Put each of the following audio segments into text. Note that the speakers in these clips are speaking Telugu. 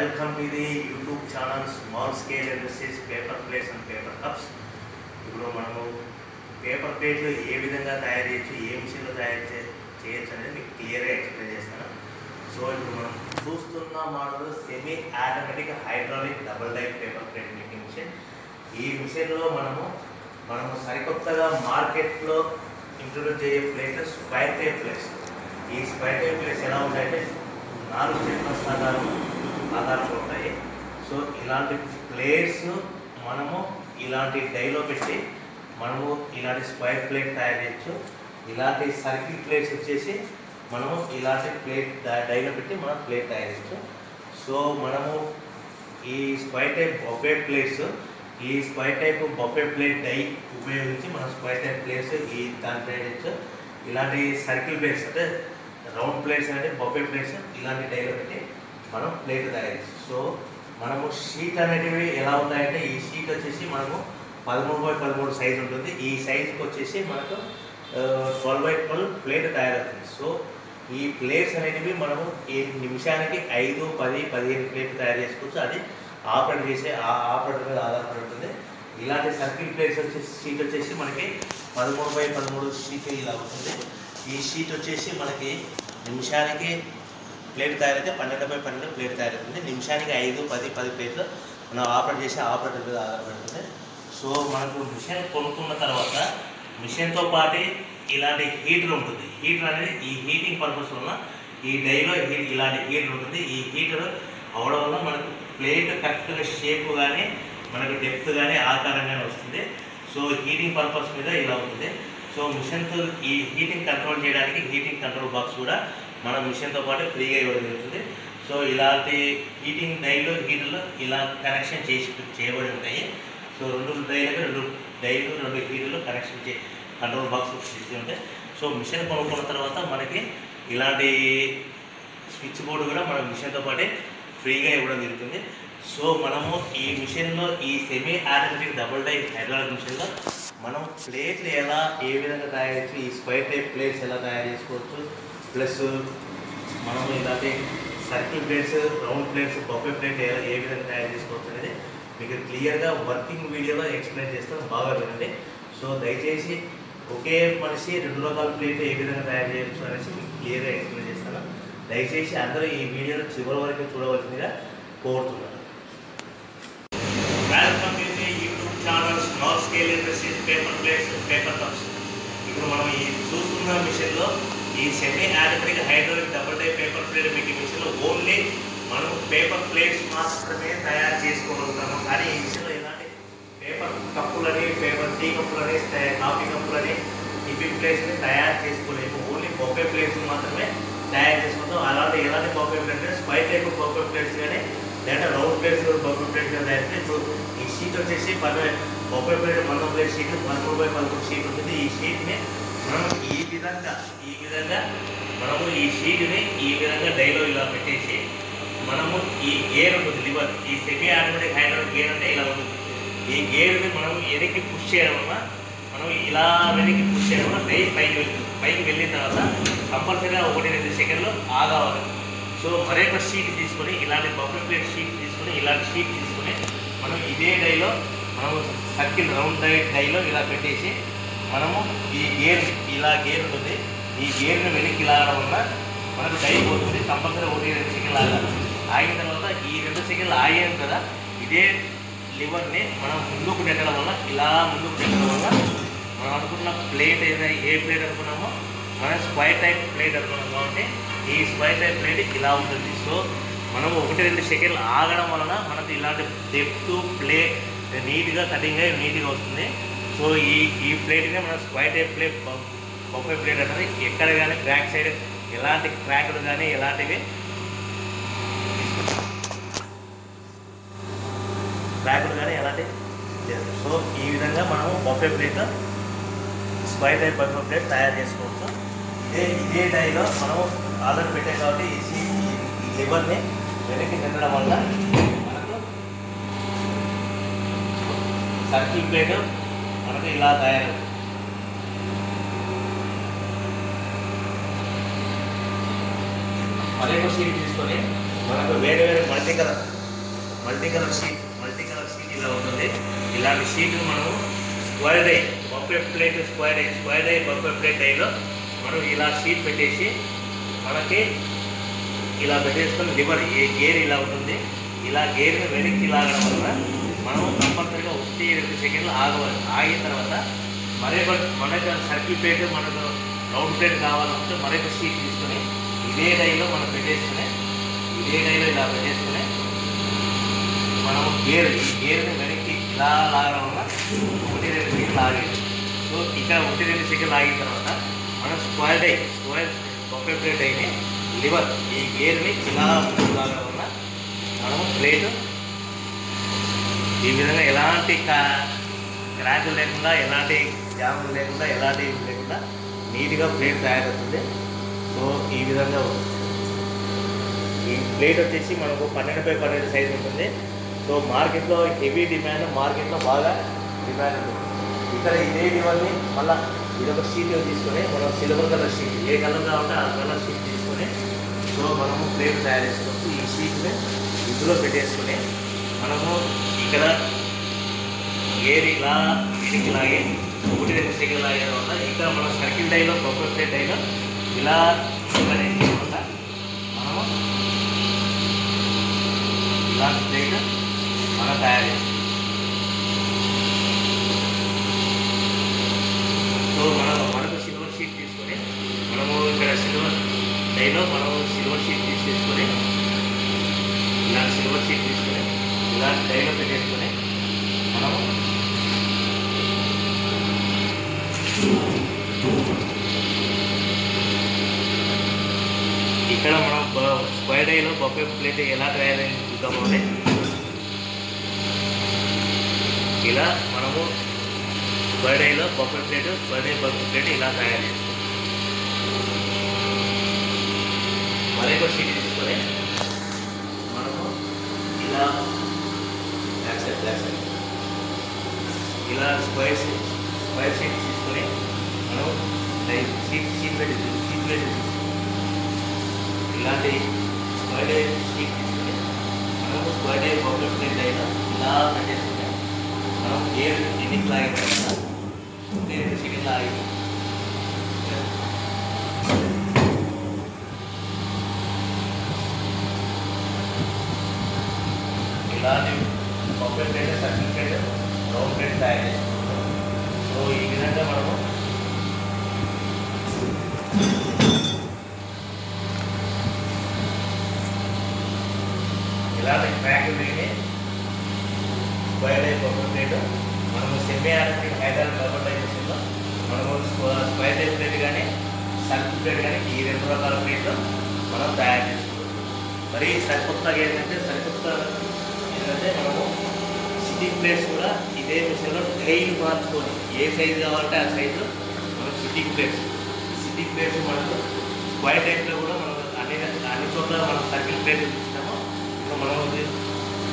Welcome to the YouTube channel Small Scale Industries Paper Plates and Paper Cups. इनको मनो paper plate लो ये विधंगा तैयारी चु ये मिशन लो तैयारी चेंज चलने में clear एक्सप्लेन जैसा ना. So इनको मनो दूसरा मार्गों semi automatic hydraulic double die paper plate making machine. ये मिशन लो मनो सारी कोट्टा का market लो इंट्रोड्यूस ये plate square type plates. ये square type plates है ना उठाए नालू चेतना साधारण आधार होता है, सो इलान्टे प्लेट्स मनमो इलान्टे डायलो पेटे, मनमो इलान्टे स्क्वायर प्लेट टायर देच्छो, इलान्टे सर्किल प्लेट्स अच्छे से, मनमो इलान्टे प्लेट डायलो पेटे मन प्लेट टायर देच्छो, सो मनमो ये स्क्वायर टाइप बॉबे प्लेट्स, ये स्क्वायर टाइप को बॉबे प्लेट डाई उपयोग होती, मन स्क्वायर टाइप प्लेट्स ये दान टायर देच्छो, इलान्टे सर्किल प्लेट्स राउंड प्लेट्स आने बॉबे प्लेट्स इलाने डायलर पे मानो प्लेट दायरे सो मानो वो शीट आने के लिए एलाउ दायरे टे ये शीट अच्छे से मानो पालमोड बाय पालमोड साइज होते हैं ये साइज को अच्छे से मानो सॉल्व बाय पल प्लेट दायरे थे सो ये प्लेट्स आने के लिए मानो ये निमिषा आने के आई दो परी परी प्लेट दायरे इसको चाहे आप रख जैसे आप रख में आधा पड़ रहे थे इलाने सर्किल प्लेट्स शीट अच्छे से मान के पालमोड बाय पालमोड शीट इलाउ होते हैं ये शीट अच्छे से मान के निमिषाने के प्लेट तैयार पन्न बाय पन्न प्लेट तैयार निमिषा की ऐसी पद पद प्लेट मैं आपरेटे आपरेटर आधारपड़े सो मन को मिशन कवर्वा मिशन तो पटे इला हीटर उ हीटर अने हीटिंग पर्पस वाल डई इला हीटर हीटर अवड़ वाल मन प्लेट करेक्ट शेप यानी मन को डेप्थ यानी आकार वस्तु सो हीटिंग पर्पस इला सो मिशन तो हीटिंग कंट्रोल చేయడానికి हीटिंग कंट्रोल बॉक्स కూడా మన మిషన్ తో పాటు ఫ్రీగా ఇవ్వడం జరుగుతుంది సో ఇలాంటి हीटिंग డైలో హీటర్లో ఇలా కనెక్షన్ చేయబడి ఉంటాయి సో రెండు డైలకు రెండు డైలు రెండు హీటర్లు కనెక్షన్ కంట్రోల్ బాక్స్ ఇస్తూ ఉంటాయి సో మిషన్ కొనుక్కున్న తర్వాత మనకి ఇలాంటి స్విచ్ బోర్డు కూడా మన మిషన్ తో పాటు ఫ్రీగా ఇవ్వడం జరుగుతుంది సో మనము ఈ మిషన్ లో ఈ semi automatic double die hydraulic machine లో మనం ప్లేట్లు ఎలా ఏ విధంగా తయారు చేసి స్క్వేర్ టైప్ ప్లేట్స్ ఎలా తయారు చేసుకోవచ్చు ప్లస్ మనం ఇలాంటి circle plates round plates buffet plate ఏ విధంగా తయారు చేసుకోవచ్చు అనేది మీకు క్లియర్ గా వర్కింగ్ వీడియోలో ఎక్స్‌ప్లెయిన్ చేస్తాను బాగా వినండి సో దయచేసి ఒకే మనిషి రెండు రకాల ప్లేట్ ఏ విధంగా తయారు చేయొచ్చు అనేది మీకు క్లియర్ గా ఎక్స్‌ప్లెయిన్ చేస్తాను దయచేసి అందరూ ఈ వీడియోను చివరి వరకు చూడవలసిందిగా కోరుతున్నాను welcome to the YouTube channel small scale industries paper plates paper cups ఇప్పుడు మనం ఈ చూస్తున్న మిషన్ లో ఈ semi automatic hydraulic double die paper plate making machine లో ఓన్లీ మనం పేపర్ ప్లేట్స్ మాత్రమే తయారు చేసుకోగలుగుతాము కానీ ఈ మిషన్ లో ఎలాంటి పేపర్ కప్పులని పేపర్ టీ కప్పులని కాఫీ కప్పులని టిఫిన్ ప్లేట్స్ ని తయారు చేసుకోలేము ఓన్లీ బొఫే ప్లేట్స్ మాత్రమే తయారు చేసుకుంటాం అలాంటి ఎలాంటి buffet plates square type buffet plates గాని लेकिन रौंड प्लेट बफे प्लेट तैयार शीट वे पद बफे प्लेट मन प्लेट शीट पदमू बाय पदमू शीट शीट मन विधा मन शीट डैलो इलासे मन गेर लिवर सेमी आटोमेटिक हैंडल गेर इला गेर मन एनकी पुष्टन मन इला पुष्ट डै पैक पैक तरह कंपलसरी सैकंड आगा सो मरक शीट इला बफे प्लेट शीट इला शीट मन इदे डैलो मन सर्किल रौंड डैलो इला मन गेर इला गेर गेर ने वन की लाग मन डै होती कंपलसरी सेकंड आगे तरह यह रे सेकंड आगे कदा इदे लिवर ने मन मुझक नगल वाल इला मुझक नगल वाल मैं प्लेट ये प्लेट मैं स्क्वायर टाइप प्लेट यह स्क्वायर टाइप प्लेट इला सो मन रे सेकंड आगम वलन मन को इला depth plate neat cutting neat वस्तु सो प्लेट ने मैं square type plate buffet plate एक् बैक साइड एला क्रैक इला सो विधा मैं buffet plate square type buffet plate तैयार इधे डैलो मन आदर पेटे काटे इसी लेवल में मैंने कि जनरल वाला सर्किल प्लेट मन को इला तैयार मरको शीट మనకు వేరే వేరే మల్టీ కలర్ షీట్ ఇలా ఉంటుంది. ఇలాంటి షీట్లు మనము square die perfect plate square die perfect plate డైలో మనం ఇలా షీట్ పెట్టేసి మనకి ఇలా పెట్టేసుకొని లివర్ ఏ గేర్ ఇలా ఉంటుంది. ఇలా గేర్ని వెనక్కి లాగడం వల్ల మనం కంపల్సరీగా 1-2 సెకండ్లు ఆగవాలి. ఆగిన తర్వాత మరొక మనకు సర్కిల్ ప్లేట్ మనకు రౌండ్ ప్లేట్ కావాలంటే మరొక షీట్ తీసుకొని ఇదే డైలో మనం పెట్టేసుకునే ఇదే డైలో ఇలా పెట్టేసుకునే మనం గేర్ని వెనక్కి ఇలా లాగడం వల్ల 1-2 సెకండ్లు ఆగేది. సో ఇక్కడ 1-2 సెకండ్లు ఆగిన తర్వాత మనం స్క్వేర్ బఫే ప్లేట్ అయితే లివర్ ఈ గేర్ని ఇలా లాగడం వల్ల మనము ప్లేట్ ఈ విధంగా ఎలాంటి క్రాకులు లేకుండా ఎలాంటి జాములు లేకుండా ఎలాంటివి లేకుండా నీట్గా ప్లేట్ తయారవుతుంది. సో ఈ విధంగా ఈ ప్లేట్ వచ్చేసి మనకు 12x12 సైజు ఉంటుంది. సో మార్కెట్లో హెవీ డిమాండ్, మార్కెట్లో బాగా డిమాండ్ ఉంటుంది. ఇక్కడ ఇదే లివర్ని మళ్ళీ ఇదొక షీట్ తీసుకొని మనం సిల్వర్ కలర్ షీట్ ఏ కలర్ కావాలంటే ఆ కలర్ షీట్ తీసుకొని సో మనము ప్లేట్ తయారు చేసుకోవచ్చు. ఈ షీట్ని ఇందులో పెట్టేసుకొని మనము ఇక్కడ గేర్ ఇలా వెనక్కి లాగే 1-2 సెకండ్లు లాగడం వల్ల ఇక్కడ మనం సర్కిల్ డైలో బఫర్ ప్లేట్ డైలో ఇలా వల్ల మనము ఇలాంటి ప్లేట్ మనం తయారు చేస్తాం. సో మనకు సిల్వర్ షీట్ తీసుకొని మనము ఇక్కడ సిల్వర్ డైలో మనము సిల్వర్ షీట్ తీసుకొని ఇలా డైలో పెట్టేసుకొని మనము ఇక్కడ మనం స్క్వేర్ డైలో బఫే ప్లేట్ ఎలా తయారు చేస్తామో ఇలా మనము బర్డైలో బఫర్ ప్లేట్ ఇలా తయారు చేస్తాం. మరొక షీట్ తీసుకొని మనము ఇలా ఇలా స్క్వేర్ షీట్ తీసుకొని మనం షీట్ పెట్టి ఇలాంటి స్క్వేర్ షీట్ తీసుకొని మనము స్క్వేర్ బఫర్ ప్లేట్ అయినా ఇలా పెట్టేసుకుంటే మనం గేర్ ఎన్ని లాగా 2-2 సెకండ్లు ఆగి ఇలాంటి buffet plate circle plate round plate తయారు చేసుకుంటాం. సో ఈ విధంగా మనము ఇలాంటి ట్రాక్ వేడి స్క్వేర్ డై బఫర్ ప్లేట్ మనము సెమీ ఆర్టిక్ హైదరాబాద్ మనము స్క్వేర్ డై ప్లేట్ కానీ సర్కిల్ ప్లేట్ కానీ ఈ 2 రకాల ప్లేట్లు మనం తయారు చేసుకోవచ్చు. మరి సరికొత్తగా ఏంటంటే మనము సిట్టింగ్ ప్లేట్స్ కూడా ఇదే విషయంలో డైలు మార్చుకొని ఏ సైజు కావాలంటే ఆ సైజులో మనం సిట్టింగ్ ప్లేట్స్ మనకు స్క్వేర్ డైట్లో కూడా మనకు అన్ని చోట్ల మనం సర్కిల్ ప్లేట్ చూపిస్తాము. ఇంకా మనము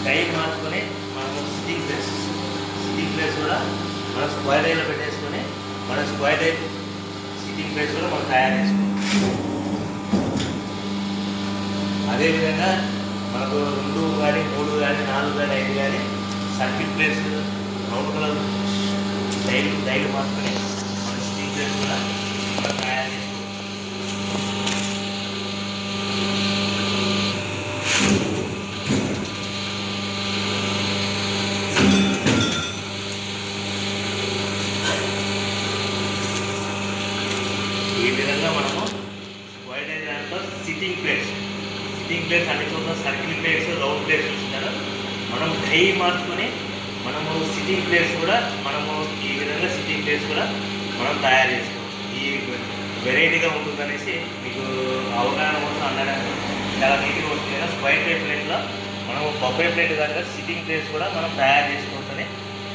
డైలు మార్చుకొని మనము సిట్టింగ్ ప్లేట్స్ కూడా మనం స్క్వేర్ డైలో పెట్టేసుకొని మన స్క్వేర్ డై సిట్టింగ్ ప్లేట్స్ కూడా మనం తయారు చేసుకోవచ్చు. అదేవిధంగా మనకు 2 కానీ 3 కానీ 4 కానీ 5 కానీ సర్కిల్ ప్లేట్స్ రౌండ్ కలర్ డైలు మార్చుకొని మన సిట్టింగ్ ప్లేట్స్ కూడా మనం తయారు చేసుకోవచ్చు. సిట్టింగ్ ప్లేట్స్ అన్ని చోట్ల సర్కిల్ ప్లేట్స్ రౌండ్ ప్లేట్స్ చూస్తున్నారు. మనం డై మార్చుకొని మనము సిట్టింగ్ ప్లేట్స్ కూడా మనము ఈ విధంగా సిట్టింగ్ ప్లేట్స్ కూడా మనం తయారు చేసుకోవచ్చు. ఈ వెరైటీగా ఉంటుందనేసి మీకు అవగాహన కోసం అందడానికి చాలా నీట్గా ఉంటుంది కదా. స్క్వేర్ డై ప్లేట్లో మనము బఫే ప్లేట్ కనుక సిట్టింగ్ ప్లేట్స్ కూడా మనం తయారు చేసుకోవచ్చని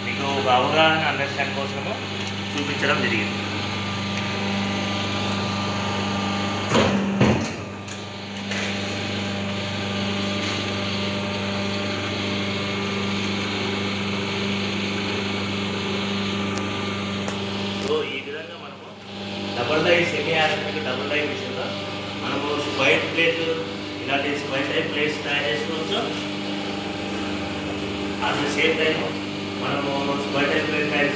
మీకు ఒక అవగాహన అండర్స్టాండ్ కోసము చూపించడం జరిగింది. డబుల్ లైన్ విషయంలో మనము స్క్వేర్ ప్లేట్ ఇలాంటి స్క్వేర్ అయితే ప్లేస్ తయారు చేసుకోవచ్చు. అది సేఫ్ టైము మనము బయట